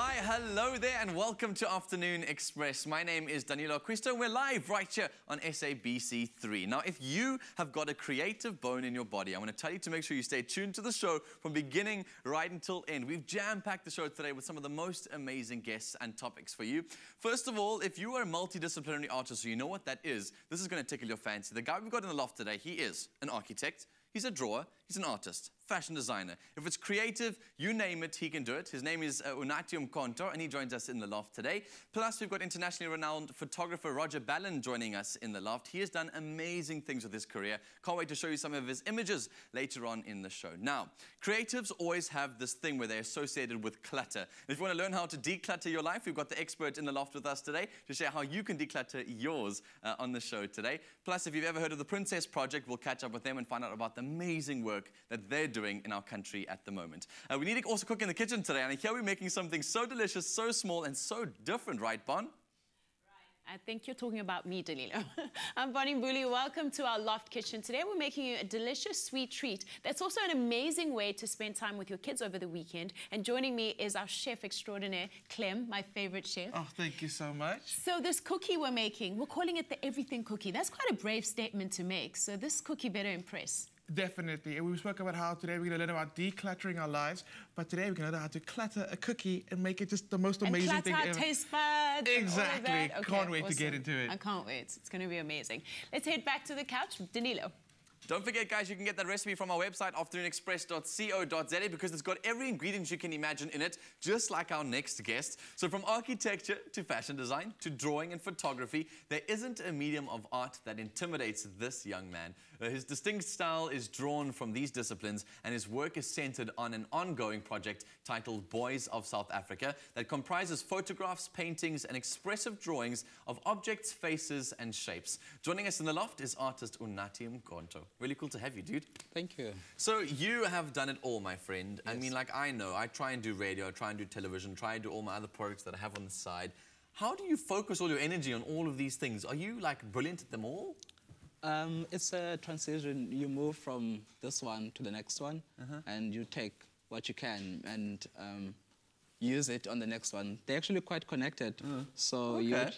Why, hello there and welcome to Afternoon Express. My name is Danilo Acquisto. We're live right here on SABC3. Now, if you have got a creative bone in your body, I want to tell you to make sure you stay tuned to the show from beginning right until end. We've jam-packed the show today with some of the most amazing guests and topics for you. First of all, if you are a multidisciplinary artist, so you know what that is, this is going to tickle your fancy. The guy we've got in the loft today, he is an architect, he's a drawer, he's an artist, fashion designer. If it's creative, you name it, he can do it. His name is Unathi Mkonto, and he joins us in the loft today. Plus, we've got internationally renowned photographer Roger Ballen joining us in the loft. He has done amazing things with his career. Can't wait to show you some of his images later on in the show. Now, creatives always have this thing where they're associated with clutter. If you want to learn how to declutter your life, we've got the expert in the loft with us today to share how you can declutter yours on the show today. Plus, if you've ever heard of the Princess Project, we'll catch up with them and find out about the amazing work that they're doing in our country at the moment. We need to also cook in the kitchen today, and here we're making something so delicious, so small, and so different, right, Bon? Right. I think you're talking about me, Danilo. I'm Bonnie Mbuli. Welcome to our loft kitchen. Today we're making you a delicious sweet treat that's also an amazing way to spend time with your kids over the weekend. And joining me is our chef extraordinaire, Clem, my favorite chef. Oh, thank you so much. So this cookie we're making, we're calling it the everything cookie. That's quite a brave statement to make, so this cookie better impress. Definitely, and we spoke about how today we're going to learn about decluttering our lives, but today we're going to learn how to clutter a cookie and make it just the most amazing thing ever. And clutter our taste buds. Exactly. Okay, can't wait awesome. To get into it. I can't wait. It's going to be amazing. Let's head back to the couch with Danilo. Don't forget, guys, you can get that recipe from our website, afternoonexpress.co.za, because it's got every ingredient you can imagine in it, just like our next guest. So from architecture to fashion design to drawing and photography, there isn't a medium of art that intimidates this young man. His distinct style is drawn from these disciplines, and his work is centered on an ongoing project titled Boys of South Africa that comprises photographs, paintings, and expressive drawings of objects, faces, and shapes. Joining us in the loft is artist Unathi Mkonto. Really cool to have you, dude. Thank you. So you have done it all, my friend. Yes. I mean, like, I know, I try and do radio, I try and do television, try and do all my other products that I have on the side. How do you focus all your energy on all of these things? Are you, like, brilliant at them all? It's a transition. You move from this one to the next one, and you take what you can and use it on the next one. They're actually quite connected, so okay.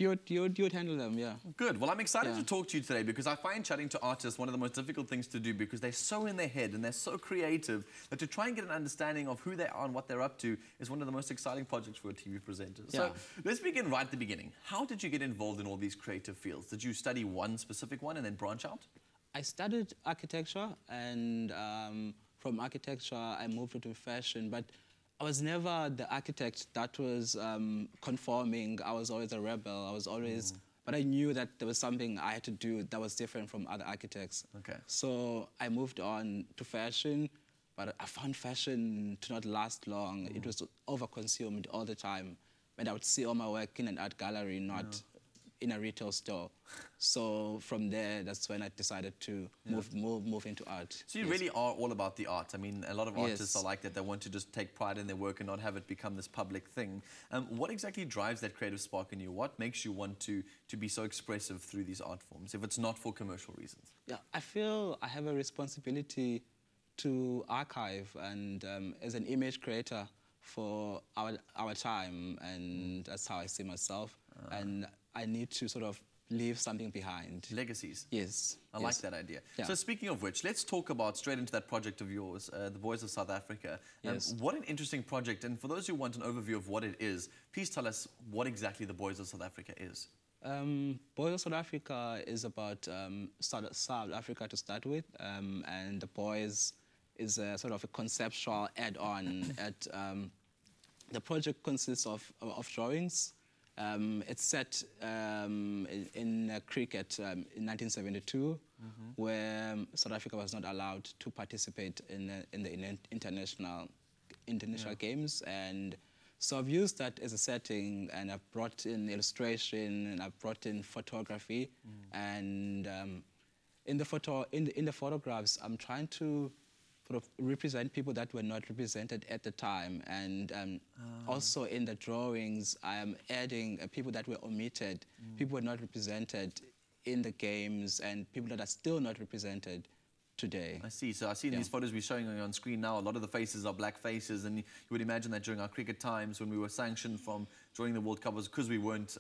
you'd handle them, yeah. Good. Well, I'm excited to talk to you today because I find chatting to artists one of the most difficult things to do because they're so in their head and they're so creative that to try and get an understanding of who they are and what they're up to is one of the most exciting projects for a TV presenter. Yeah. So let's begin right at the beginning. How did you get involved in all these creative fields? Did you study one specific one and then branch out? I studied architecture, and from architecture I moved into fashion, but I was never the architect that was conforming. I was always a rebel. I was always... But I knew that there was something I had to do that was different from other architects. Okay. So I moved on to fashion, but I found fashion to not last long. It was over-consumed all the time. And I would see all my work in an art gallery, not in a retail store. So from there, that's when I decided to move into art. So you really are all about the art. I mean, a lot of artists are like that. They want to just take pride in their work and not have it become this public thing. What exactly drives that creative spark in you? What makes you want to be so expressive through these art forms, if it's not for commercial reasons? Yeah, I feel I have a responsibility to archive and as an image creator for our time, and that's how I see myself. And I need to sort of leave something behind. Legacies. Yes. I like that idea. Yeah. So speaking of which, let's talk about straight into that project of yours, the Boys of South Africa. What an interesting project. And for those who want an overview of what it is, please tell us what exactly the Boys of South Africa is. Boys of South Africa is about South Africa to start with, and the Boys is a sort of a conceptual add-on. The project consists of drawings. It's set in cricket in 1972, where South Africa was not allowed to participate in the international games, and so I've used that as a setting, and I've brought in illustration, and I've brought in photography, and in the photographs, I'm trying to sort of represent people that were not represented at the time, and also in the drawings I am adding people that were omitted, people were not represented in the games, and people that are still not represented today. I see. So I see in these photos we're showing on screen now, a lot of the faces are black faces, and you would imagine that during our cricket times when we were sanctioned from joining the World Cup was because we weren't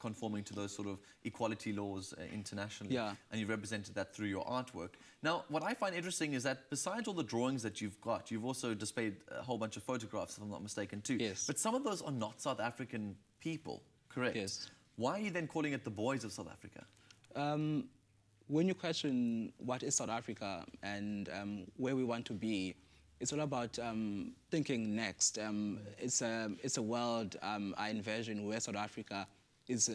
conforming to those sort of equality laws internationally. Yeah. And you've represented that through your artwork. Now, what I find interesting is that besides all the drawings that you've got, you've also displayed a whole bunch of photographs, if I'm not mistaken, too. Yes. But some of those are not South African people, correct? Yes. Why are you then calling it the Boys of South Africa? When you question what is South Africa and where we want to be, it's all about thinking next. It's a world I envision where South Africa is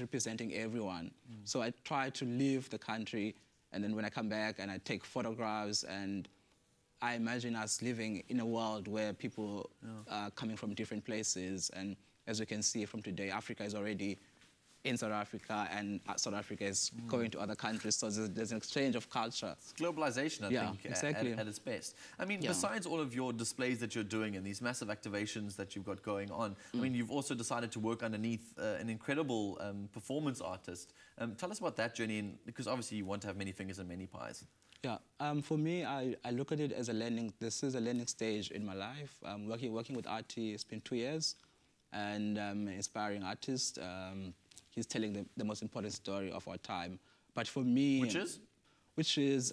representing everyone. So I try to leave the country, and then when I come back and I take photographs, and I imagine us living in a world where people are coming from different places. And as we can see from today, Africa is already in South Africa, and South Africa is going to other countries, so there's an exchange of culture. It's globalization, I think, exactly. At its best. I mean, besides all of your displays that you're doing and these massive activations that you've got going on, I mean, you've also decided to work underneath an incredible performance artist. Tell us about that journey, because obviously you want to have many fingers and many pies. Yeah, for me, I look at it as a learning. This is a learning stage in my life. Working with Artie, it's been 2 years, and inspiring artist. He's telling the most important story of our time. But for me... Which is? Which is,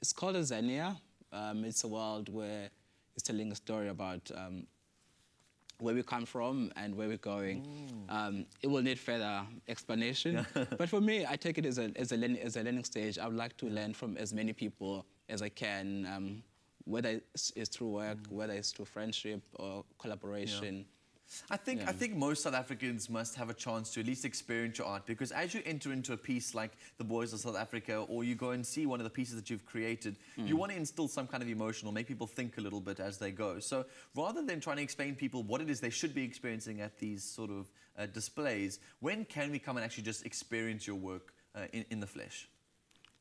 it's called a Xenia. It's a world where he's telling a story about where we come from and where we're going. It will need further explanation. But for me, I take it as a learning stage. I would like to learn from as many people as I can, whether it's through work, whether it's through friendship or collaboration. Yeah. I think most South Africans must have a chance to at least experience your art, because as you enter into a piece like The Boys of South Africa, or you go and see one of the pieces that you've created, you want to instill some kind of emotion or make people think a little bit as they go. So rather than trying to explain to people what it is they should be experiencing at these sort of displays, when can we come and actually just experience your work in the flesh?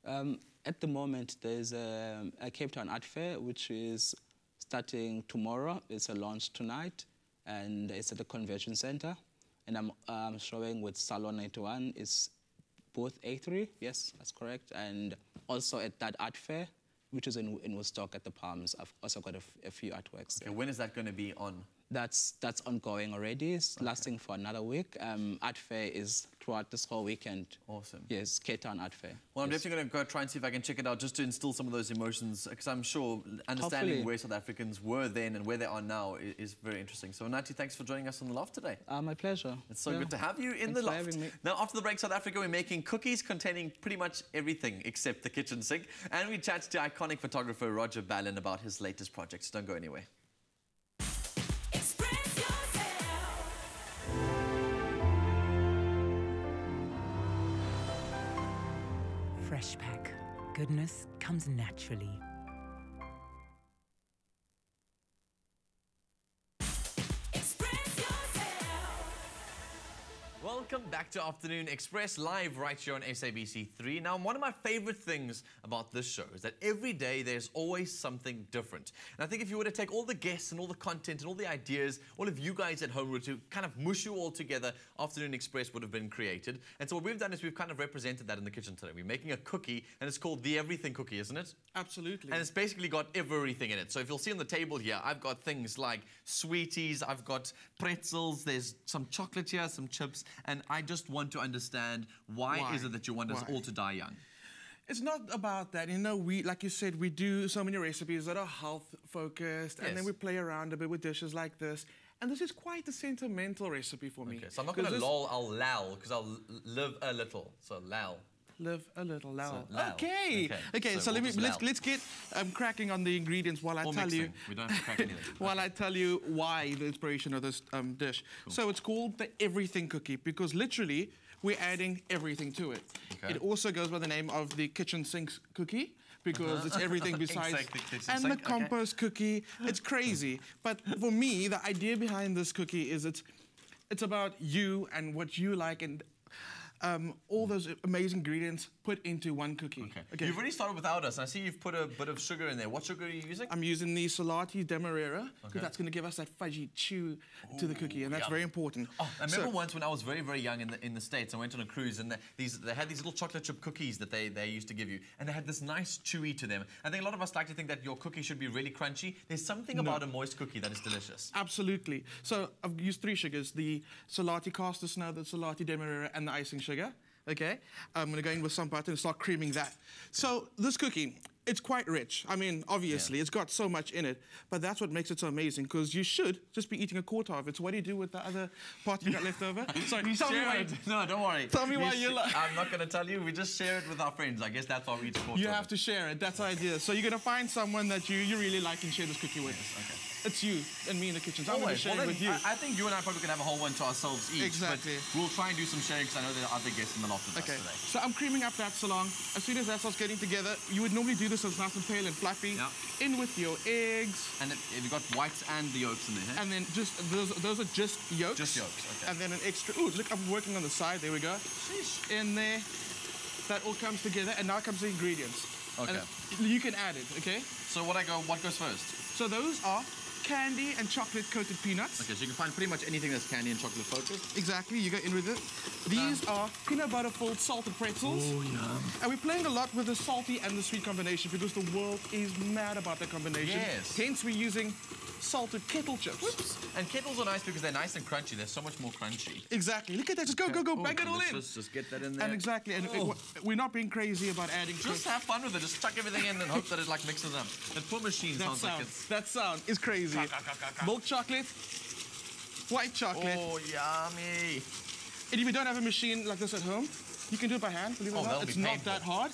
At the moment, there's a Cape Town Art Fair, which is starting tomorrow. It's a launch tonight. And it's at the convention center, and I'm showing with Salon 91. It's both A3, yes, that's correct, and also at that art fair, which is in Woodstock at the Palms. I've also got a few artworks. Okay, when is that going to be on? That's ongoing already. It's lasting for another week. Art Fair is throughout this whole weekend. Awesome. Yes, Cape Town Art Fair. Well, I'm definitely going to go try and see if I can check it out just to instill some of those emotions, because I'm sure understanding where South Africans were then and where they are now is very interesting. So, Unathi, thanks for joining us on The Loft today. My pleasure. It's so good to have you in The Loft. Now, after the break, South Africa, we're making cookies containing pretty much everything except the kitchen sink. And we chat to iconic photographer Roger Ballen about his latest projects. Don't go anywhere. Fresh Pack. Goodness comes naturally. Express yourself. Welcome back to Afternoon Express, live right here on SABC3. Now, one of my favourite things about this show is that every day there's always something different. And I think if you were to take all the guests and all the content and all the ideas, all of you guys at home were to kind of mush you all together, Afternoon Express would have been created. And so what we've done is we've kind of represented that in the kitchen today. We're making a cookie, and it's called the Everything Cookie, isn't it? Absolutely. And it's basically got everything in it. So if you'll see on the table here, I've got things like sweeties, I've got pretzels, there's some chocolate here, some chips, and I just want to understand why is it that you want us all to die young? It's not about that. You know, we, like you said, we do so many recipes that are health-focused, and then we play around a bit with dishes like this. And this is quite a sentimental recipe for me. Okay, so I'm not going to lol, I'll lal, because I'll live a little, so lal. Live a little loud. So, okay. So let's get cracking on the ingredients while I tell you. We don't have to crack anything. While I tell you why the inspiration of this dish. Cool. So it's called the Everything Cookie because literally we're adding everything to it. Okay. It also goes by the name of the kitchen sink cookie because it's everything besides and the compost cookie. It's crazy, but for me the idea behind this cookie is it's about you and what you like and. all those amazing ingredients put into one cookie. Okay. You've already started without us. I see you've put a bit of sugar in there. What sugar are you using? I'm using the Salati Demerara, because that's going to give us that fudgy chew to the cookie, and that's very important. Oh, I remember once when I was very, very young in the States, I went on a cruise, and they had these little chocolate chip cookies that they used to give you, and they had this nice chewy to them. I think a lot of us like to think that your cookie should be really crunchy. There's something about a moist cookie that is delicious. Absolutely. So I've used three sugars, the Salati Caster Snow, the Salati Demerara, and the icing sugar. Okay, I'm going to go in with some butter and start creaming that. So this cookie, it's quite rich. I mean, obviously, it's got so much in it, but that's what makes it so amazing, because you should just be eating a quarter of it. So what do you do with the other part you got left over? Sorry, tell me why. No, don't worry. Tell me why you like. I'm not going to tell you. We just share it with our friends. I guess that's why we eat a quarter. You have to share it. That's the idea. So you're going to find someone that you really like and share this cookie with. Yes, okay. It's you and me in the kitchen. So I'm going to share it with you. I think you and I probably can have a whole one to ourselves each. Exactly. But we'll try and do some sharing, because I know there are other guests in the loft with us today. So I'm creaming up that salon. As soon as that starts getting together, you would normally do this so it's nice and pale and fluffy. Yep. In with your eggs. And you've got whites and the yolks in there. Hey? And then just, those are just yolks. Just yolks, okay. And then an extra, ooh, look, I'm working on the side. There we go. Sheesh. In there. That all comes together, and now comes the ingredients. Okay. And you can add it, okay? So what goes first? So those are candy and chocolate-coated peanuts. Okay, so you can find pretty much anything that's candy and chocolate-focused. Exactly, you go in with it. These are peanut butter-filled salted pretzels. Oh, yeah. And we're playing a lot with the salty and the sweet combination, because the world is mad about that combination. Yes. Hence, we're using salted kettle chips. Whoops. And kettles are nice because they're nice and crunchy. They're so much more crunchy. Exactly. Look at that. Just go. Bang it all in. Just get that in there. And exactly. And we're not being crazy about adding. Just have fun with it. Just chuck everything in and hope that it like mixes up. That poor machine sounds like it's... That sound is crazy. Milk chocolate, white chocolate. Oh, yummy. And if you don't have a machine like this at home, you can do it by hand. Believe it or not, it's not that hard.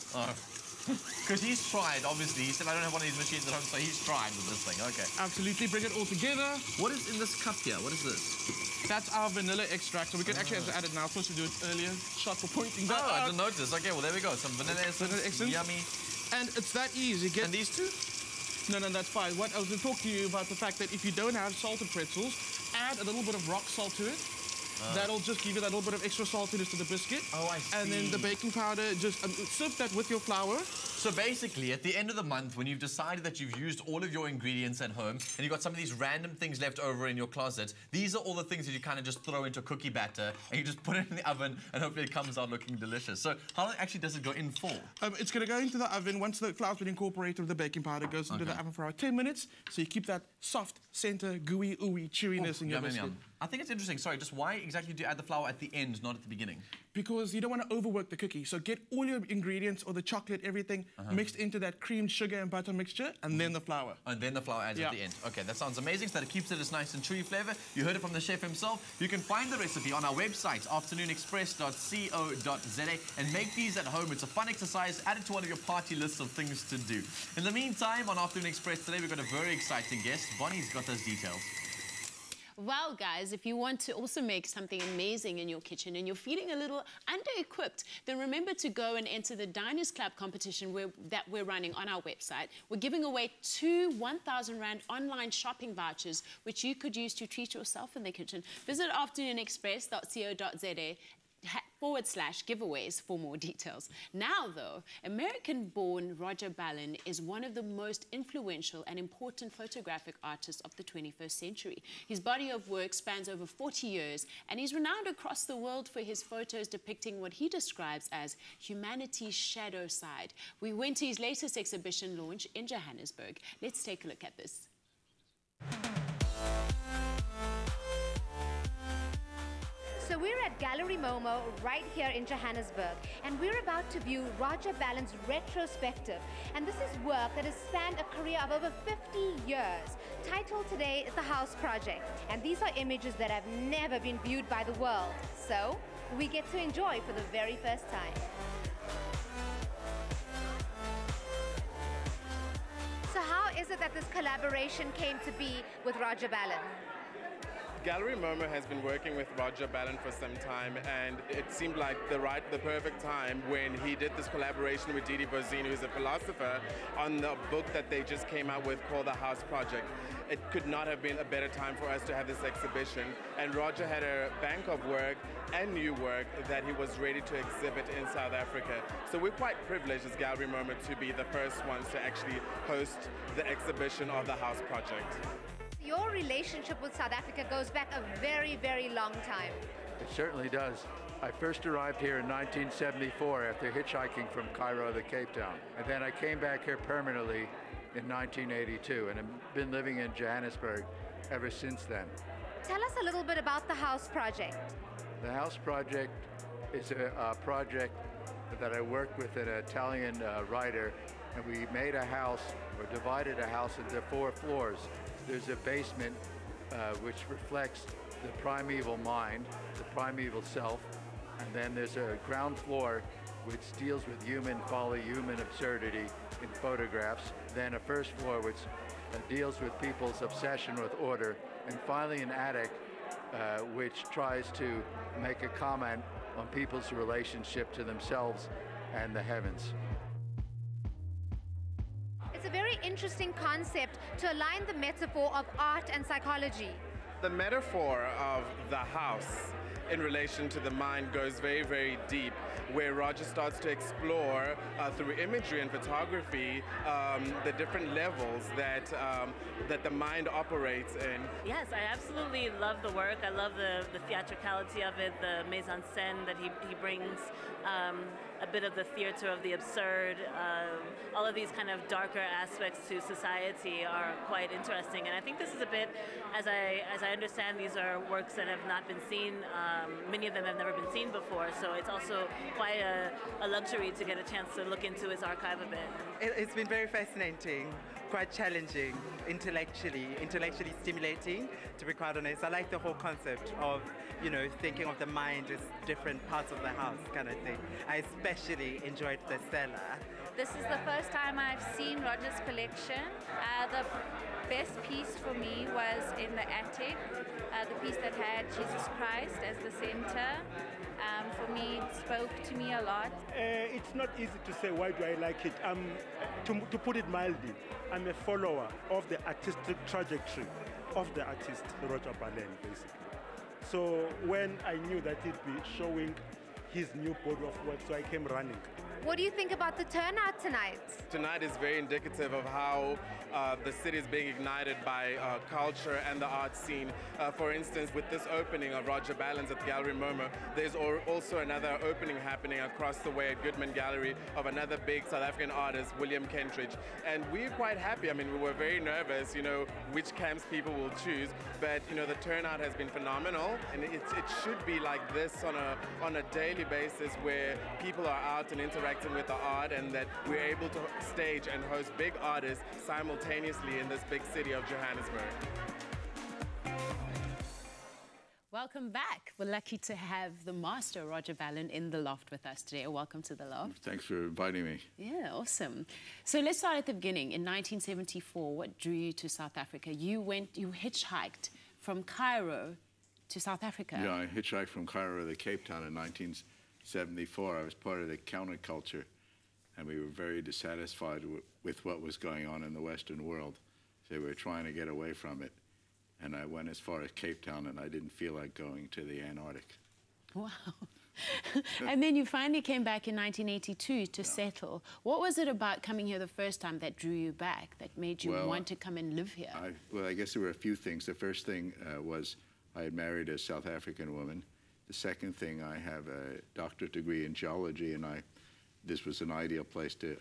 Because he's tried, obviously. He said, I don't have one of these machines at home, so he's tried with this thing. Okay. Absolutely. Bring it all together. What is in this cup here? What is this? That's our vanilla extract. So we can actually have to add it now. I'm supposed to do it earlier. Shot for pointing that out. I didn't notice. Okay, well, there we go. Some vanilla essence. Vanilla essence. Yummy. And it's that easy. And these two? No, that's fine. What I was going to talk to you about the fact that if you don't have salted pretzels, add a little bit of rock salt to it. That'll just give you that little bit of extra saltiness to the biscuit. Oh, I see. And then the baking powder, just serve that with your flour. So basically, at the end of the month, when you've decided that you've used all of your ingredients at home, and you've got some of these random things left over in your closet, these are all the things that you kind of just throw into cookie batter, and you just put it in the oven, and hopefully it comes out looking delicious. So how actually does it go in for? It's going to go into the oven. Once the flour's been incorporated with the baking powder, it goes into the oven for about 10 minutes, so you keep that soft center, gooey, ooey chewiness in your biscuit. I think it's interesting. Sorry, just why exactly do you add the flour at the end, not at the beginning? Because you don't want to overwork the cookie. So get all your ingredients, or the chocolate, everything, mixed into that creamed sugar and butter mixture, and then the flour. And then the flour adds at the end. Okay, that sounds amazing. So that it keeps it as nice and chewy flavor. You heard it from the chef himself. You can find the recipe on our website, afternoonexpress.co.za, and make these at home. It's a fun exercise. Add it to one of your party lists of things to do. In the meantime, on Afternoon Express today, we've got a very exciting guest. Bonnie's got those details. Well, guys, if you want to also make something amazing in your kitchen and you're feeling a little under-equipped, then remember to go and enter the Diners Club competition that we're running on our website. We're giving away two 1,000 Rand online shopping vouchers, which you could use to treat yourself in the kitchen. Visit afternoonexpress.co.za/giveaways for more details. Now, though, American-born Roger Ballen is one of the most influential and important photographic artists of the 21st century. His body of work spans over 40 years, and he's renowned across the world for his photos depicting what he describes as humanity's shadow side. We went to his latest exhibition launch in Johannesburg. Let's take a look at this. So we're at Gallery Momo right here in Johannesburg, and we're about to view Roger Ballen's retrospective. And this is work that has spanned a career of over 50 years. Titled today, The House Project. And these are images that have never been viewed by the world. So we get to enjoy for the very first time. So how is it that this collaboration came to be with Roger Ballen? Gallery Momo has been working with Roger Ballen for some time, and it seemed like the perfect time when he did this collaboration with Didi Bozin, who's a philosopher, on the book that they just came out with called The House Project. It could not have been a better time for us to have this exhibition. And Roger had a bank of work and new work that he was ready to exhibit in South Africa. So we're quite privileged as Gallery Momo to be the first ones to actually host the exhibition of The House Project. Your relationship with South Africa goes back a very, very long time. It certainly does. I first arrived here in 1974 after hitchhiking from Cairo to Cape Town. And then I came back here permanently in 1982 and have been living in Johannesburg ever since then. Tell us a little bit about the House Project. The House Project is a project that I worked with an Italian writer, and we made a house, or divided a house into 4 floors. There's a basement which reflects the primeval mind, the primeval self, and then there's a ground floor which deals with human folly, human absurdity in photographs, then a first floor which deals with people's obsession with order, and finally an attic which tries to make a comment on people's relationship to themselves and the heavens. Interesting concept to align the metaphor of art and psychology. The metaphor of the house in relation to the mind goes very, very deep, where Roger starts to explore through imagery and photography the different levels that the mind operates in. Yes, I absolutely love the work. I love the theatricality of it, the mise-en-scène that he brings, a bit of the theater of the absurd. All of these kind of darker aspects to society are quite interesting, and I think this is a bit, as I understand, these are works that have not been seen. Many of them have never been seen before, so it's also quite a luxury to get a chance to look into his archive a bit. It's been very fascinating, quite challenging, intellectually stimulating, to be quite honest. I like the whole concept of, you know, thinking of the mind as different parts of the house kind of thing. I especially enjoyed the cellar. This is the first time I've seen Roger's collection. The best piece for me was in the attic, the piece that had Jesus Christ as the center. For me, it spoke to me a lot. It's not easy to say why do I like it. To put it mildly, I'm a follower of the artistic trajectory of the artist Roger Ballen, basically. So when I knew that he'd be showing his new body of work, so I came running. What do you think about the turnout tonight? Tonight is very indicative of how the city is being ignited by culture and the art scene. For instance, with this opening of Roger Ballen's at Gallery Momo, there's also another opening happening across the way at Goodman Gallery of another big South African artist, William Kentridge. And we're quite happy. I mean, we were very nervous, you know, which camps people will choose. But, you know, the turnout has been phenomenal. And it should be like this on a daily basis where people are out and interacting with the art, and that we're able to stage and host big artists simultaneously in this big city of Johannesburg. Welcome back. We're lucky to have the master, Roger Ballen, in the loft with us today. Welcome to the loft. Thanks for inviting me. Yeah, awesome. So let's start at the beginning. In 1974, what drew you to South Africa? You hitchhiked from Cairo to South Africa. Yeah, I hitchhiked from Cairo to Cape Town in 1974, I was part of the counterculture, and we were very dissatisfied with what was going on in the Western world. So we were trying to get away from it. And I went as far as Cape Town, and I didn't feel like going to the Antarctic. Wow. And then you finally came back in 1982 to settle. What was it about coming here the first time that drew you back, that made you want to come and live here? I guess there were a few things. The first thing was I had married a South African woman. The second thing, I have a doctorate degree in geology, and this was an ideal place to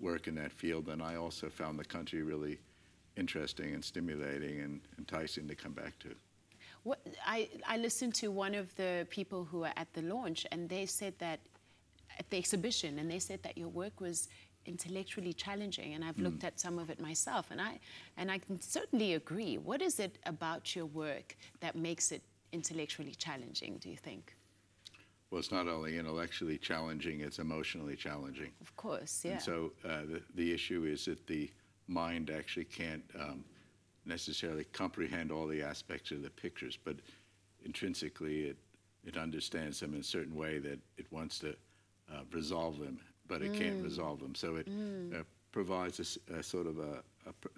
work in that field. And I also found the country really interesting and stimulating and enticing to come back to. I listened to one of the people who were at the launch, and they said that, at the exhibition, and they said that your work was intellectually challenging, and I've looked at some of it myself, and I can certainly agree. What is it about your work that makes it intellectually challenging, do you think? Well, it's not only intellectually challenging, it's emotionally challenging. Of course, yeah. And so the issue is that the mind actually can't necessarily comprehend all the aspects of the pictures, but intrinsically it understands them in a certain way that it wants to resolve them, but it can't resolve them. So it provides a sort of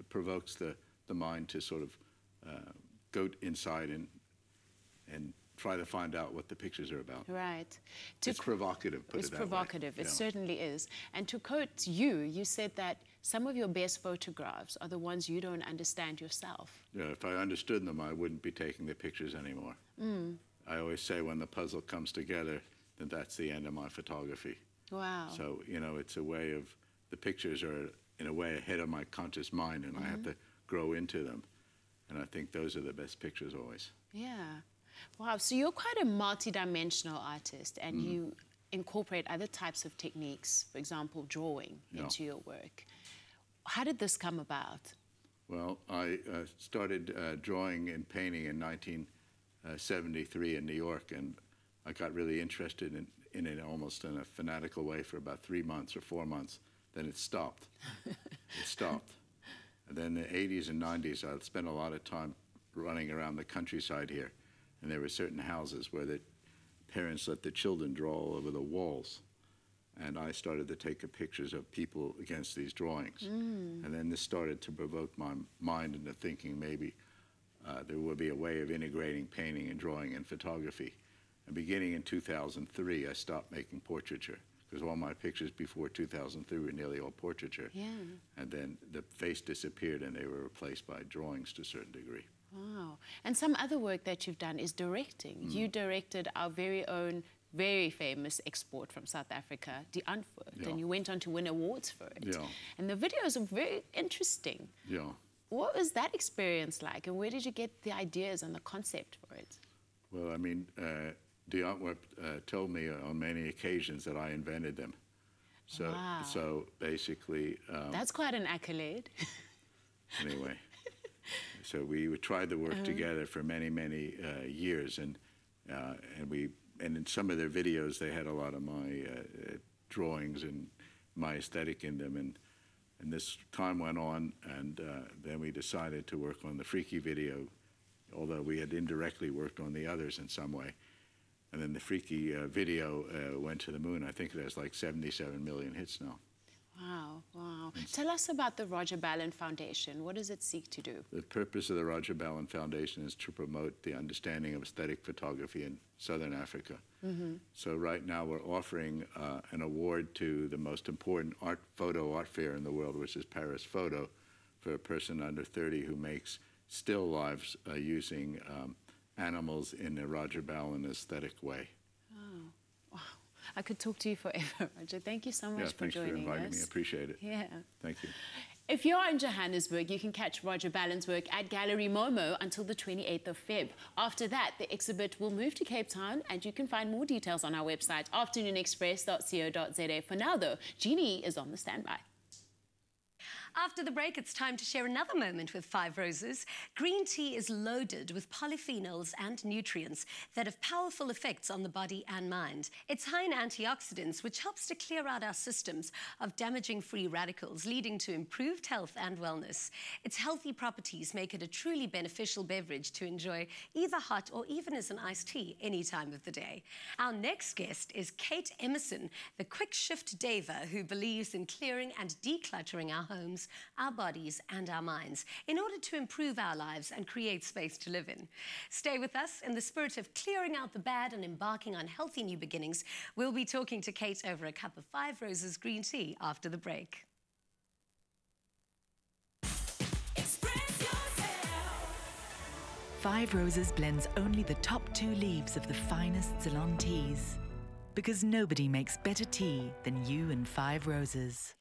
provokes the mind to sort of go inside and try to find out what the pictures are about. Right. It's provocative, put it that way. It's provocative, it certainly is. And to quote you, you said that some of your best photographs are the ones you don't understand yourself. Yeah, if I understood them, I wouldn't be taking the pictures anymore. Mm. I always say when the puzzle comes together, then that's the end of my photography. Wow. So, you know, it's a way of, the pictures are in a way ahead of my conscious mind, and I have to grow into them. And I think those are the best pictures always. Yeah. Wow, so you're quite a multidimensional artist, and you incorporate other types of techniques, for example, drawing, into your work. How did this come about? Well, I started drawing and painting in 1973 in New York, and I got really interested in it almost in a fanatical way for about 3 months or 4 months. Then it stopped. It stopped. And then in the 80s and 90s, I spent a lot of time running around the countryside here. And there were certain houses where the parents let the children draw all over the walls. And I started to take pictures of people against these drawings. Mm. And then this started to provoke my mind into thinking maybe there would be a way of integrating painting and drawing and photography. And beginning in 2003, I stopped making portraiture, because all my pictures before 2003 were nearly all portraiture. Yeah. And then the face disappeared and they were replaced by drawings to a certain degree. Wow. And some other work that you've done is directing. Mm. You directed our very own, very famous export from South Africa, Die Antwoord, and you went on to win awards for it. Yeah. And the videos are very interesting. Yeah. What was that experience like, and where did you get the ideas and the concept for it? Well, I mean, Die Antwoord told me on many occasions that I invented them. So, wow. So basically... that's quite an accolade. Anyway. So we tried to work together for many, many years, and in some of their videos they had a lot of my drawings and my aesthetic in them, and this time went on, and then we decided to work on the Freaky video, although we had indirectly worked on the others in some way, and then the Freaky video went to the moon. I think it has like 77 million hits now. Wow, wow. Tell us about the Roger Ballen Foundation. What does it seek to do? The purpose of the Roger Ballen Foundation is to promote the understanding of aesthetic photography in Southern Africa. So right now we're offering an award to the most important photo art fair in the world, which is Paris Photo, for a person under 30 who makes still lives using animals in a Roger Ballen aesthetic way. Oh, wow. I could talk to you forever, Roger. Thank you so much for joining us. Thanks for inviting me. I appreciate it. Yeah. Thank you. If you're in Johannesburg, you can catch Roger Ballen's work at Gallery Momo until the 28th of Feb. After that, the exhibit will move to Cape Town, and you can find more details on our website, afternoonexpress.co.za. For now, though, Jeannie is on the standby. After the break, it's time to share another moment with Five Roses. Green tea is loaded with polyphenols and nutrients that have powerful effects on the body and mind. It's high in antioxidants, which helps to clear out our systems of damaging free radicals, leading to improved health and wellness. Its healthy properties make it a truly beneficial beverage to enjoy either hot or even as an iced tea any time of the day. Our next guest is Kate Emerson, the quick shift diva who believes in clearing and decluttering our homes, our bodies and our minds in order to improve our lives and create space to live in. Stay with us. In the spirit of clearing out the bad and embarking on healthy new beginnings, we'll be talking to Kate over a cup of Five Roses green tea after the break. Five Roses blends only the top two leaves of the finest Ceylon teas, because nobody makes better tea than you and Five Roses.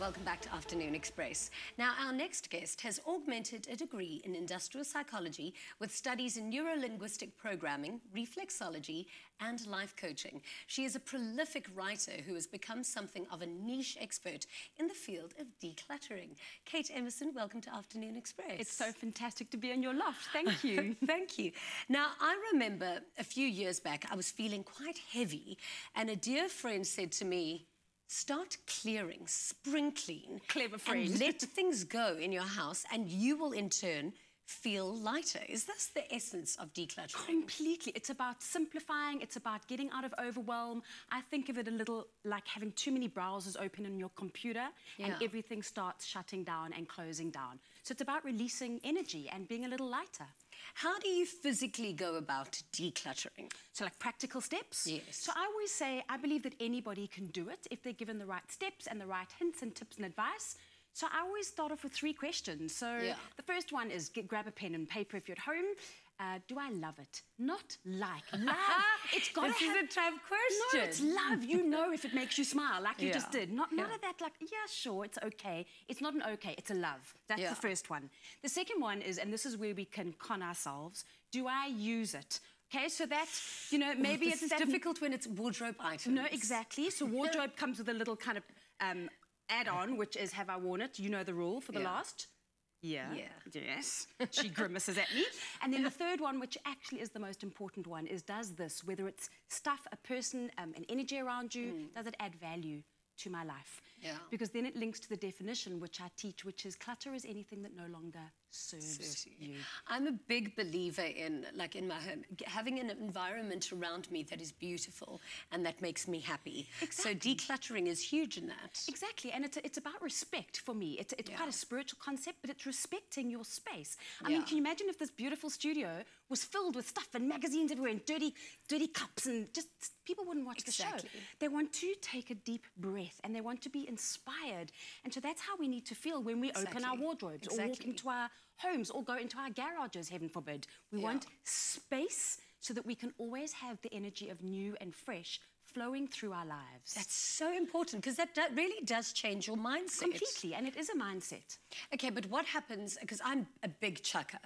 Welcome back to Afternoon Express. Now, our next guest has augmented a degree in industrial psychology with studies in neurolinguistic programming, reflexology, and life coaching. She is a prolific writer who has become something of a niche expert in the field of decluttering. Kate Emerson, welcome to Afternoon Express. It's so fantastic to be in your loft. Thank you. Thank you. Now, I remember a few years back, I was feeling quite heavy, and a dear friend said to me, Start clearing, spring clean. Clever phrase. And let things go in your house, and you will in turn feel lighter. Is this the essence of decluttering? Completely. It's about simplifying. It's about getting out of overwhelm. I think of it a little like having too many browsers open on your computer, yeah, and everything starts shutting down and closing down. So it's about releasing energy and being a little lighter. How do you physically go about decluttering? So like practical steps? Yes. So I always say I believe that anybody can do it if they're given the right steps and the right hints and tips and advice. So I always start off with 3 questions. So yeah, the first one is grab a pen and paper if you're at home. Do I love it? Not like, love. It's got to have... This is a tough question. No, it's love. You know if it makes you smile, like you just did. Not of that, like, yeah, sure, it's okay. It's not an okay, it's a love. That's the first one. The second one is, and this is where we can con ourselves, do I use it? Okay, so that's, you know, maybe it's difficult when it's wardrobe items. No, exactly. So wardrobe comes with a little kind of... add-on, which is have I worn it? You know the rule for the last. Yeah. Yes. She grimaces at me. And then the third one, which actually is the most important one, is does this, whether it's stuff, a person, an energy around you, does it add value to my life? Yeah. Because then it links to the definition which I teach, which is clutter is anything that no longer serves you. I'm a big believer in, like in my home, having an environment around me that is beautiful and that makes me happy. Exactly. So decluttering is huge in that. Exactly, and it's about respect for me. It's quite a spiritual concept, but it's respecting your space. I mean, can you imagine if this beautiful studio was filled with stuff and magazines everywhere and dirty cups and just people wouldn't watch the show. They want to take a deep breath and they want to be inspired. And so that's how we need to feel when we open our wardrobes or walk into our homes or go into our garages, heaven forbid. We want space so that we can always have the energy of new and fresh flowing through our lives. That's so important because that really does change your mindset. Completely, and it is a mindset. Okay, but what happens, because I'm a big chucker,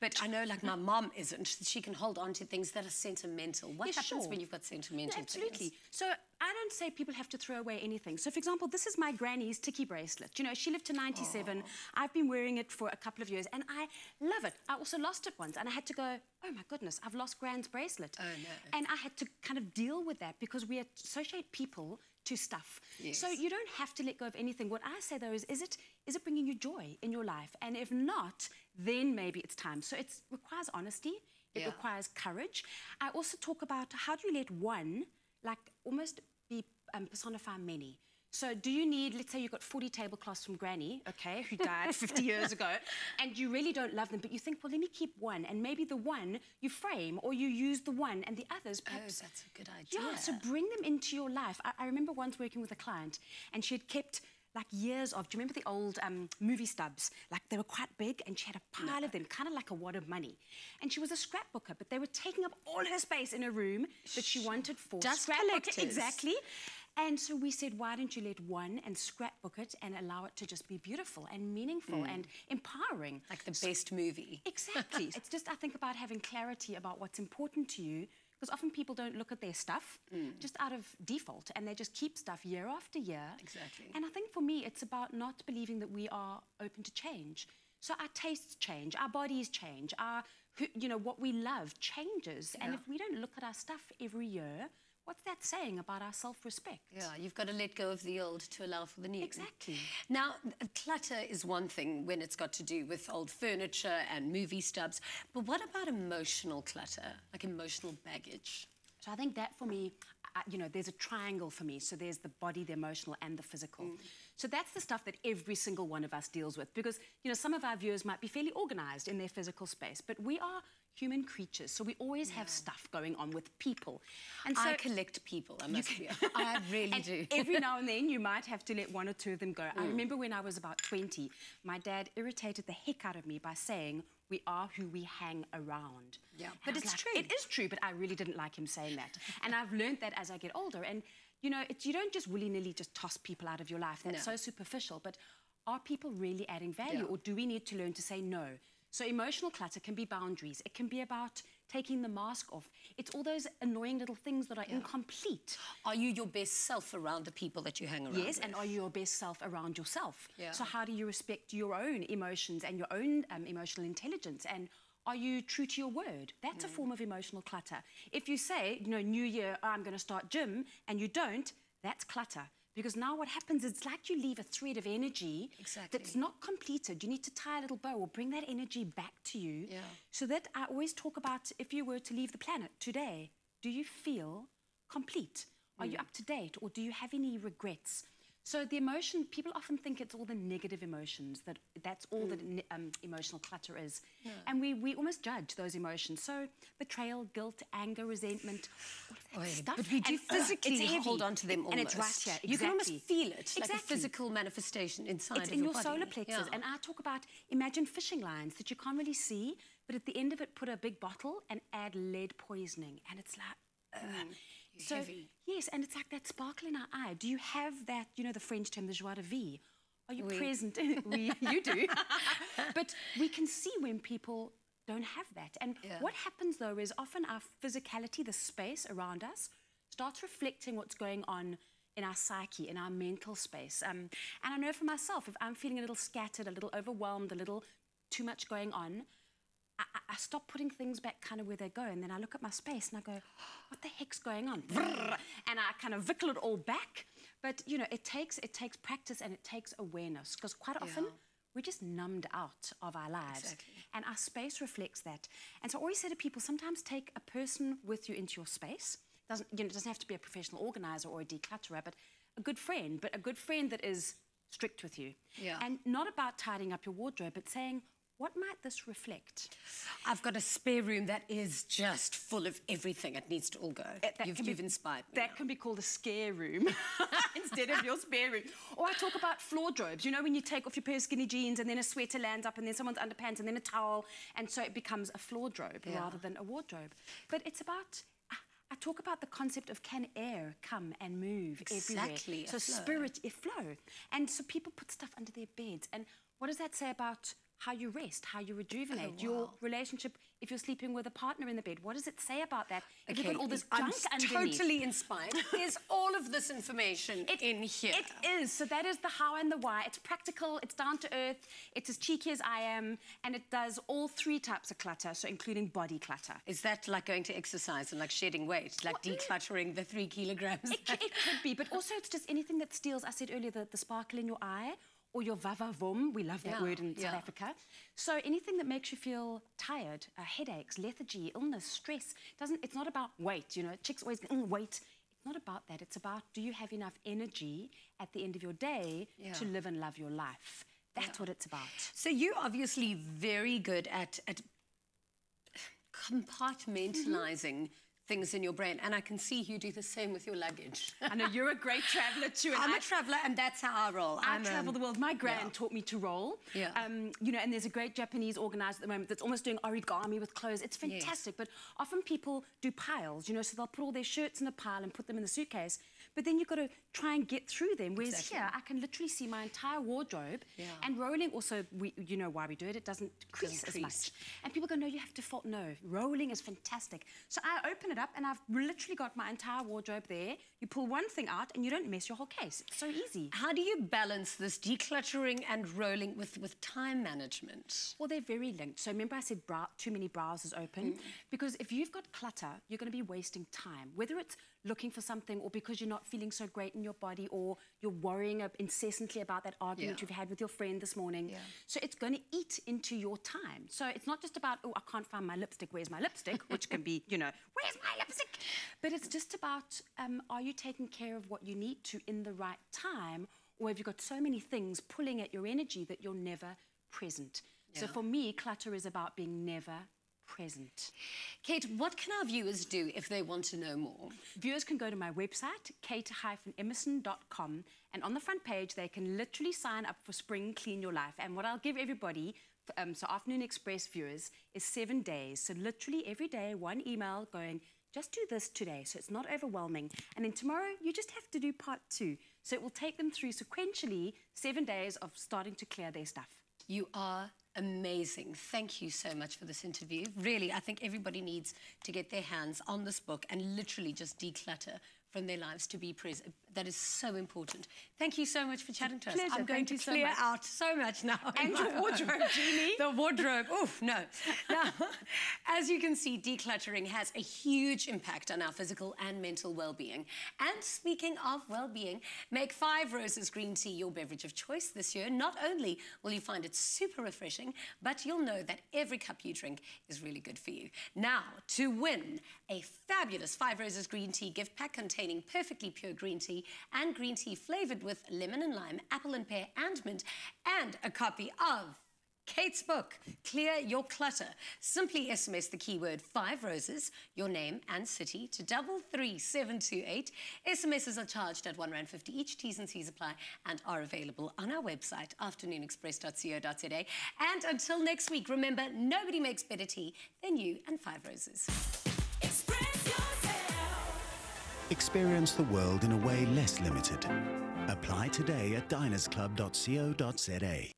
but I know like my mom isn't, she can hold on to things that are sentimental. What happens when you've got sentimental things? So I don't say people have to throw away anything. So for example, this is my granny's Tiki bracelet. You know, she lived to 97. I've been wearing it for a couple of years and I love it. I also lost it once and I had to go, oh my goodness, I've lost Gran's bracelet. Oh no. And I had to kind of deal with that because we associate people to stuff. Yes. So you don't have to let go of anything. What I say though is it bringing you joy in your life? And if not, then maybe it's time. So it requires honesty. It requires courage. I also talk about how do you let one, like almost be personify many. So do you need, let's say you've got 40 tablecloths from Granny, okay, who died 50 years ago, and you really don't love them, but you think, well, let me keep one, and maybe the one you frame, or you use the one, and the others perhaps... Oh, that's a good idea. Yeah, so bring them into your life. I remember once working with a client, and she had kept... like years of, do you remember the old movie stubs? Like they were quite big and she had a pile of them, kind of like a wad of money. And she was a scrapbooker, but they were taking up all her space in a room that she wanted for scrapbookers. Exactly. And so we said, why don't you let one and scrapbook it and allow it to just be beautiful and meaningful and empowering. Like the best movie. Exactly. It's just, I think, about having clarity about what's important to you. Because often people don't look at their stuff just out of default and they just keep stuff year after year. Exactly. And I think for me, it's about not believing that we are open to change. So our tastes change, our bodies change, our, you know, what we love changes. Yeah. And if we don't look at our stuff every year, what's that saying about our self-respect? Yeah, you've got to let go of the old to allow for the new. Exactly. Now, clutter is one thing when it's got to do with old furniture and movie stubs, but what about emotional clutter, like emotional baggage? So I think that for me, you know, there's a triangle for me. So there's the body, the emotional and the physical. So that's the stuff that every single one of us deals with because, you know, some of our viewers might be fairly organised in their physical space, but we are human creatures, so we always have stuff going on with people. And so I collect people, I must be honest. I really do. Every now and then you might have to let one or two of them go. I remember when I was about 20, my dad irritated the heck out of me by saying, we are who we hang around. Yeah, but it's like, true. It is true, but I really didn't like him saying that. And I've learned that as I get older. And, you know, you don't just willy-nilly just toss people out of your life. That's so superficial. But are people really adding value? Or do we need to learn to say no? So emotional clutter can be boundaries. It can be about taking the mask off. It's all those annoying little things that are incomplete. Are you your best self around the people that you hang around with? And are you your best self around yourself? Yeah. So how do you respect your own emotions and your own emotional intelligence? And are you true to your word? That's a form of emotional clutter. If you say, you know, New Year, I'm going to start gym, and you don't, that's clutter. Because now what happens, it's like you leave a thread of energy that's not completed. You need to tie a little bow or bring that energy back to you. Yeah. So that I always talk about, if you were to leave the planet today, do you feel complete? Are you up to date, or do you have any regrets? So the emotion, people often think it's all the negative emotions, that's all that emotional clutter is. Yeah. And we almost judge those emotions. So betrayal, guilt, anger, resentment, all of that stuff. But we do physically hold on to them almost. And it's right here, exactly. You can almost feel it, like a physical manifestation inside of your body. It's in your solar plexus. Yeah. And I talk about, imagine fishing lines that you can't really see, but at the end of it, put a big bottle and add lead poisoning. And it's like... So, yes, and it's like that sparkle in our eye. Do you have that, you know, the French term, the joie de vivre? Are you present? You do. But we can see when people don't have that. And what happens, though, is often our physicality, the space around us, starts reflecting what's going on in our psyche, in our mental space. And I know for myself, if I'm feeling a little scattered, a little overwhelmed, a little too much going on, I stop putting things back kind of where they go, and then I look at my space and I go, what the heck's going on? And I kind of vickle it all back. But, you know, it takes practice and it takes awareness, because quite often we're just numbed out of our lives. Exactly. And our space reflects that. And so I always say to people, sometimes take a person with you into your space. It doesn't have to be a professional organizer or a declutterer, but a good friend. But a good friend that is strict with you. Yeah. And not about tidying up your wardrobe, but saying, what might this reflect? I've got a spare room that is just full of everything. It needs to all go. You've inspired me. That can be called a scare room instead of your spare room. Or I talk about floor drobes. You know, when you take off your pair of skinny jeans and then a sweater lands up and then someone's underpants and then a towel. And so it becomes a floor drobe rather than a wardrobe. But it's about... I talk about the concept of, can air come and move everywhere? So spirit, it flow. And so people put stuff under their beds. And what does that say about... how you rest, how you rejuvenate, your relationship, if you're sleeping with a partner in the bed, what does it say about that? If you've got all this junk underneath. Totally inspired. There's all of this information in here. It is. So that is the how and the why. It's practical, it's down to earth, it's as cheeky as I am, and it does all three types of clutter, so including body clutter. Is that like going to exercise and like shedding weight, like decluttering the 3 kilograms? It could be, but also it's just anything that steals, I said earlier, the sparkle in your eye, or your vava vom, we love that word in South Africa. So anything that makes you feel tired, headaches, lethargy, illness, stress, it's not about weight, you know, chicks always go, weight. It's not about that, it's about, do you have enough energy at the end of your day to live and love your life? That's what it's about. So you're obviously very good at compartmentalizing things in your brain, and I can see you do the same with your luggage. I know you're a great traveller too. And I'm a traveller, and that's how I roll. I travel the world. My gran taught me to roll. Yeah. You know, and there's a great Japanese organizer at the moment that's almost doing origami with clothes. It's fantastic, but often people do piles, you know, so they'll put all their shirts in a pile and put them in the suitcase, but then you've got to try and get through them, whereas here I can literally see my entire wardrobe, and rolling also, you know why we do it, it doesn't crease as much. And people go, no, you have to fold. No, rolling is fantastic. So I open it up and I've literally got my entire wardrobe there. You pull one thing out and you don't mess your whole case. It's so easy. How do you balance this decluttering and rolling with time management? Well, they're very linked. So remember I said too many browsers open? Because if you've got clutter, you're going to be wasting time. Whether it's looking for something or because you're not feeling so great in your body or you're worrying incessantly about that argument you've had with your friend this morning. Yeah. So it's going to eat into your time. So it's not just about, oh, I can't find my lipstick, where's my lipstick? Which can be, you know, where's my lipstick? But it's just about, are you taking care of what you need to in the right time, or have you got so many things pulling at your energy that you're never present? Yeah. So for me, clutter is about being never present. Kate, what can our viewers do if they want to know more? Viewers can go to my website, kate-emerson.com, and on the front page, they can literally sign up for Spring Clean Your Life. And what I'll give everybody, so Afternoon Express viewers, is 7 days. So literally every day, one email going, just do this today, so it's not overwhelming. And then tomorrow, you just have to do part 2. So it will take them through sequentially 7 days of starting to clear their stuff. You are amazing. Thank you so much for this interview. Really, I think everybody needs to get their hands on this book and literally just declutter from their lives to be present. That is so important. Thank you so much for chatting to us. Pleasure. I'm going to clear out so much now. And your wardrobe, Jeannie. The wardrobe. Oof, no. Now, as you can see, decluttering has a huge impact on our physical and mental well-being. And speaking of well-being, make 5 Roses green tea your beverage of choice this year. Not only will you find it super refreshing, but you'll know that every cup you drink is really good for you. Now, to win a fabulous 5 Roses green tea gift pack containing perfectly pure green tea and green tea flavoured with lemon and lime, apple and pear and mint, and a copy of Kate's book, Clear Your Clutter. Simply SMS the keyword 5 Roses, your name and city, to 33728. SMSs are charged at R1.50 each. T's and C's apply and are available on our website, afternoonexpress.co.za. And until next week, remember, nobody makes better tea than you and 5 Roses. Express yourself. Experience the world in a way less limited. Apply today at dinersclub.co.za.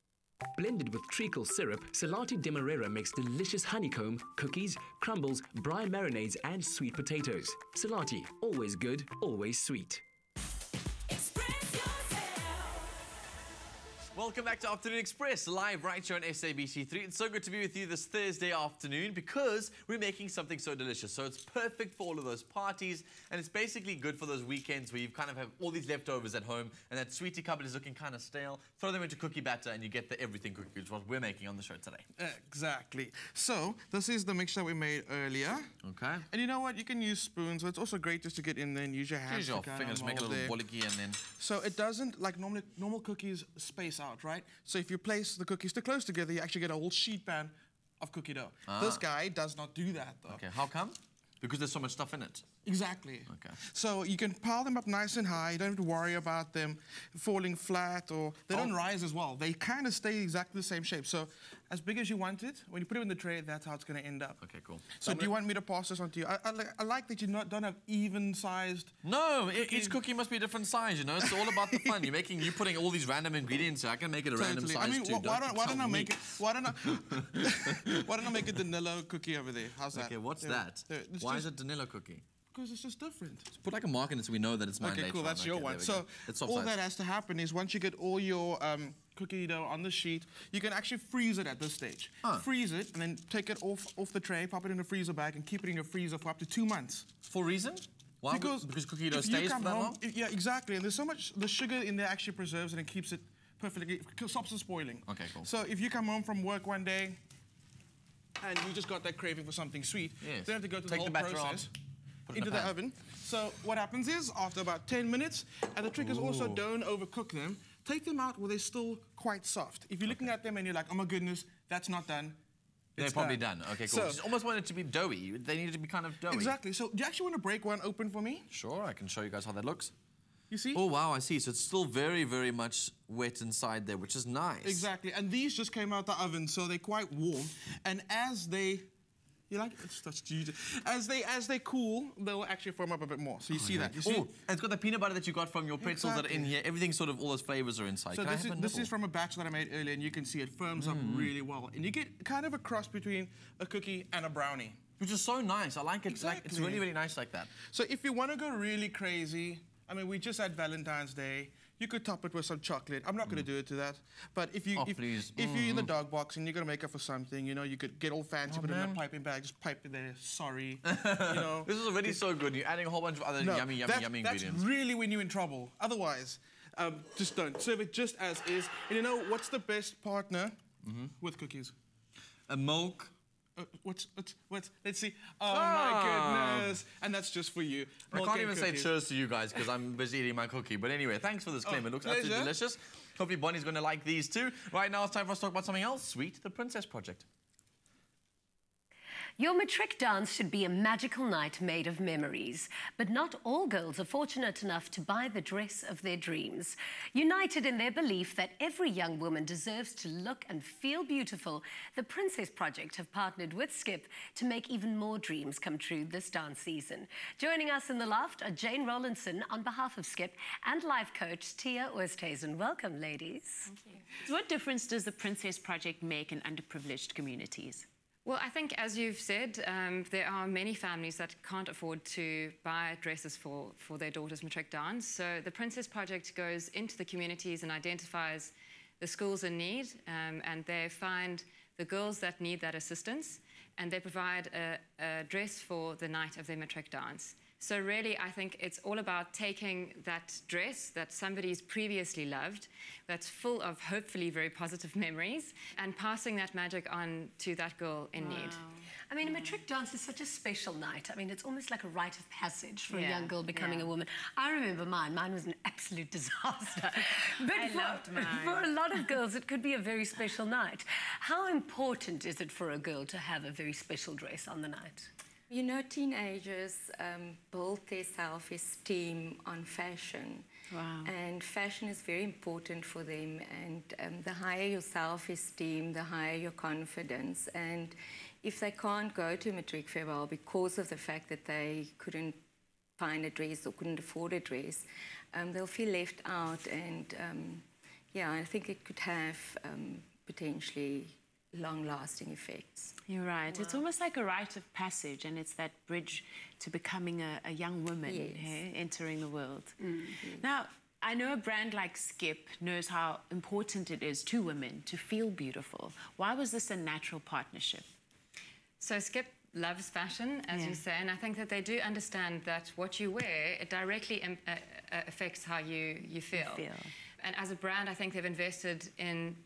Blended with treacle syrup, Salati Demerara makes delicious honeycomb, cookies, crumbles, braai marinades and sweet potatoes. Salati, always good, always sweet. Express yourself. Welcome back to Afternoon Express, live right here on SABC3. It's so good to be with you this Thursday afternoon because we're making something so delicious. So it's perfect for all of those parties and it's basically good for those weekends where you kind of have all these leftovers at home and that sweetie cupboard is looking kind of stale. Throw them into cookie batter and you get the everything cookie, which is what we're making on the show today. Exactly. So this is the mixture we made earlier. Okay. And you know what? You can use spoons, but it's also great just to get in there and use your hands. Use your fingers, make a little bollicky and then... So it doesn't, like normal cookies space out, right? So if you place the cookies too close together, you actually get a whole sheet pan of cookie dough. Ah. This guy does not do that, though. Okay, how come? Because there's so much stuff in it. Exactly. Okay. So you can pile them up nice and high. You don't have to worry about them falling flat or... They don't rise as well. They kind of stay exactly the same shape. So as big as you want it, when you put it in the tray, that's how it's going to end up. Okay, cool. So do you want me to pass this on to you? I like that you don't have even-sized... No, each cookie must be a different size, you know? It's all about the fun. You're putting all these random ingredients in. I can make it a random size, too. Why don't I make a Danilo cookie over there? How's that? Okay, what's that? Why is it Danilo cookie? Because it's just different. Put like a mark in it so we know that it's mine. Okay, cool, that's your one. So all that has to happen is once you get all your cookie dough on the sheet, you can actually freeze it at this stage. Oh. Freeze it and then take it off the tray, pop it in a freezer bag and keep it in your freezer for up to 2 months. For a reason? Why? Because cookie dough stays for that long? Yeah, exactly. And there's so much, the sugar in there actually preserves it and keeps it perfectly, stops it spoiling. Okay, cool. So if you come home from work one day and you just got that craving for something sweet, yes. You don't have to go through the whole process. Into the oven. So what happens is, after about 10 minutes, and the trick is also don't overcook them, take them out where they're still quite soft. If you're looking at them and you're like, oh my goodness, that's not done. They're probably done. Okay, cool. So, you almost want it to be doughy. They need to be kind of doughy. Exactly. So do you actually want to break one open for me? Sure, I can show you guys how that looks. You see? Oh, wow, I see. So it's still very, very much wet inside there, which is nice. Exactly. And these just came out the oven, so they're quite warm. And as they... You like it? As they cool, they'll actually firm up a bit more. So you see that. You see? And it's got the peanut butter that you got from your pretzels that are in here. Everything sort of all those flavors are inside. So this is from a batch that I made earlier, and you can see it firms up really well. And you get kind of a cross between a cookie and a brownie, which is so nice. I like it. Exactly. Like, it's really, really nice like that. So if you want to go really crazy, I mean, we just had Valentine's Day. You could top it with some chocolate. I'm not going to do it to that. But if you're in the dog box and you're going to make up for something, you know, you could get all fancy, put it in a piping bag, just pipe it there, sorry. You know. This is already so good. You're adding a whole bunch of other yummy ingredients. That's really when you're in trouble. Otherwise, just don't. Serve it just as is. And you know, what's the best partner with cookies? A milk. Let's see. Oh my goodness. And that's just for you. I can't even say cheers to you guys because I'm busy eating my cookie. But anyway, thanks for this, Clem. It looks absolutely delicious. Hopefully Bonnie's going to like these too. Right now it's time for us to talk about something else. Sweet, the Princess Project. Your matric dance should be a magical night made of memories, but not all girls are fortunate enough to buy the dress of their dreams. United in their belief that every young woman deserves to look and feel beautiful, the Princess Project have partnered with Skip to make even more dreams come true this dance season. Joining us in the loft are Jane Rollinson on behalf of Skip and life coach Tia Oesthason. Welcome, ladies. Thank you. What difference does the Princess Project make in underprivileged communities? Well, I think, as you've said, there are many families that can't afford to buy dresses for their daughter's matric dance. So the Princess Project goes into the communities and identifies the schools in need, and they find the girls that need that assistance, and they provide a dress for the night of their matric dance. So really, I think it's all about taking that dress that somebody's previously loved, that's full of hopefully very positive memories, and passing that magic on to that girl in need. I mean, a matric dance is such a special night. I mean, it's almost like a rite of passage for a young girl becoming a woman. I remember mine. Mine was an absolute disaster. But I loved mine. For a lot of girls, it could be a very special night. How important is it for a girl to have a very special dress on the night? You know, teenagers build their self-esteem on fashion. Wow. And fashion is very important for them. And the higher your self-esteem, the higher your confidence. And if they can't go to Matric Farewell because of the fact that they couldn't find a dress or couldn't afford a dress, they'll feel left out. And, yeah, I think it could have potentially long-lasting effects. You're right. Wow. It's almost like a rite of passage, and it's that bridge to becoming a young woman, entering the world. Now, I know a brand like Skip knows how important it is to women to feel beautiful. Why was this a natural partnership? So Skip loves fashion, as you say, and I think that they do understand that what you wear, it directly affects how you feel. And as a brand, I think they've invested in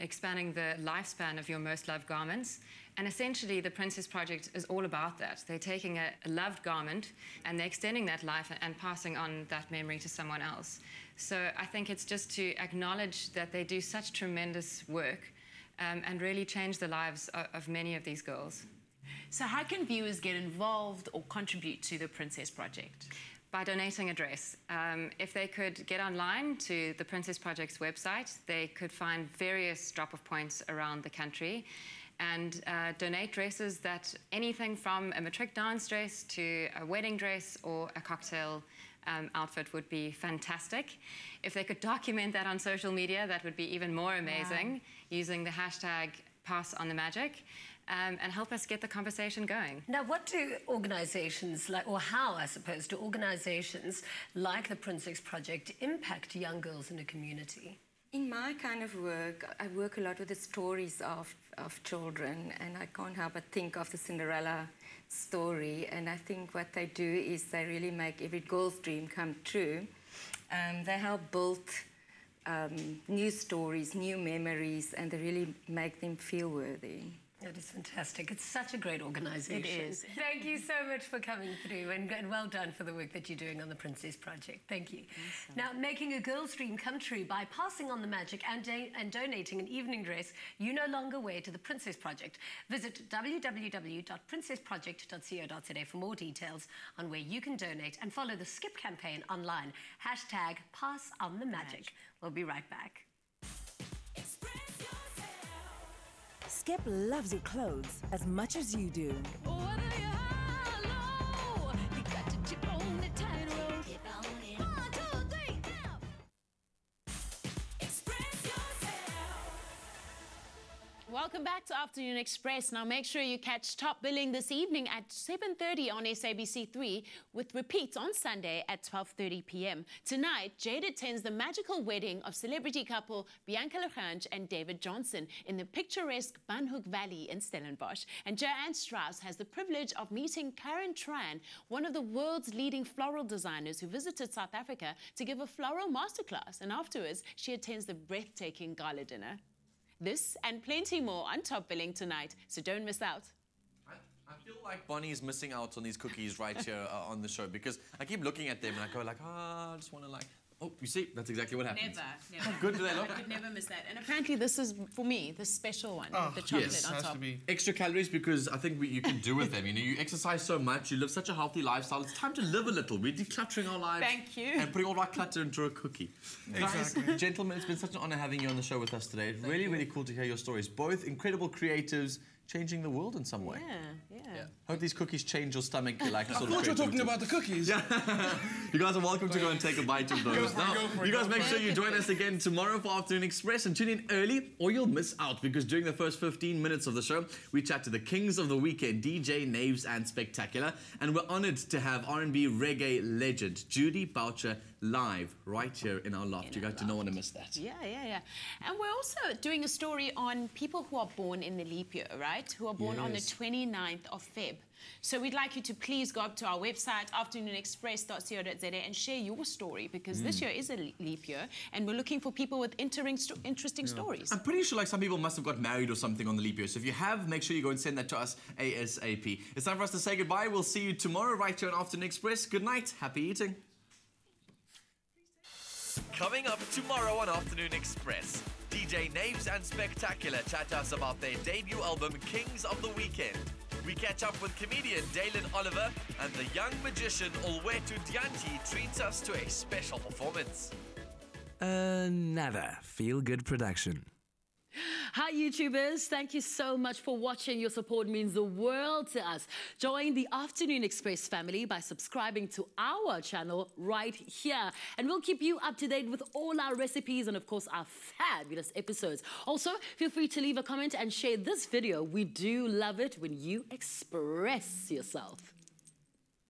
expanding the lifespan of your most loved garments. And essentially, the Princess Project is all about that. They're taking a loved garment and they're extending that life and passing on that memory to someone else. So I think it's just to acknowledge that they do such tremendous work and really change the lives of many of these girls. So how can viewers get involved or contribute to the Princess Project? By donating a dress. If they could get online to the Princess Project's website, they could find various drop-off points around the country and donate dresses, that anything from a matric dance dress to a wedding dress or a cocktail outfit would be fantastic. If they could document that on social media, that would be even more amazing, using the hashtag #PassOnTheMagic. And help us get the conversation going. Now, what do organisations like, or how, I suppose, do organisations like the Princess Project impact young girls in a community? In my kind of work, I work a lot with the stories of children, and I can't help but think of the Cinderella story, and I think what they do is they really make every girl's dream come true. They help build new stories, new memories, and they really make them feel worthy. That is fantastic. It's such a great organisation. It is. Thank you so much for coming through, and well done for the work that you're doing on the Princess Project. Thank you. Awesome. Now, making a girl's dream come true by passing on the magic and donating an evening dress you no longer wear to the Princess Project. Visit www.princessproject.co.za for more details on where you can donate, and follow the Skip campaign online. # Pass on the Magic. We'll be right back. Skip loves your clothes as much as you do. Welcome back to Afternoon Express. Now, make sure you catch Top Billing this evening at 7:30 on SABC3, with repeats on Sunday at 12:30 p.m. Tonight, Jade attends the magical wedding of celebrity couple Bianca Le Roux and David Johnson in the picturesque Banhoek Valley in Stellenbosch. And Joanne Strauss has the privilege of meeting Karen Tran, one of the world's leading floral designers, who visited South Africa to give a floral masterclass. And afterwards, she attends the breathtaking gala dinner. This and plenty more on Top Billing tonight, so don't miss out. I feel like Bonnie is missing out on these cookies right here on the show, because I keep looking at them and I go like, I just want to like... Oh, you see, that's exactly what happens. Never. How good do they look? I could never miss that. And apparently this is, for me, the special one, the chocolate on top. Has to be. Extra calories, because I think you can do with them. You know, you exercise so much, you live such a healthy lifestyle. It's time to live a little. We're decluttering our lives. Thank you. And putting all our clutter into a cookie. Exactly. Guys, gentlemen, it's been such an honor having you on the show with us today. Really, really cool to hear your stories. Both incredible creatives, changing the world in some way. Yeah. Hope these cookies change your stomach. Like, I thought you were talking about the cookies. Yeah. You guys are welcome to go and take a bite of those. You guys make sure you join us again tomorrow for Afternoon Express and tune in early or you'll miss out, because during the first 15 minutes of the show, we chat to the kings of the weekend, DJ Naves and Spectacular, and we're honoured to have R&B reggae legend Judy Boucher live right here in our loft. You guys do not want to miss that. Yeah. And we're also doing a story on people who are born in the leap year, right? Who are born on the 29th of Feb. So we'd like you to please go up to our website, afternoonexpress.co.za, and share your story, because this year is a leap year and we're looking for people with interesting stories. I'm pretty sure like some people must have got married or something on the leap year. So if you have, make sure you go and send that to us ASAP. It's time for us to say goodbye. We'll see you tomorrow right here on Afternoon Express. Good night. Happy eating. Coming up tomorrow on Afternoon Express, DJ Naves and Spectacular chat to us about their debut album, Kings of the Weekend. We catch up with comedian Dalen Oliver, and the young magician Olwetu Dianti treats us to a special performance. Another feel-good production. Hi, YouTubers. Thank you so much for watching. Your support means the world to us. Join the Afternoon Express family by subscribing to our channel right here. And we'll keep you up to date with all our recipes and, of course, our fabulous episodes. Also, feel free to leave a comment and share this video. We do love it when you express yourself.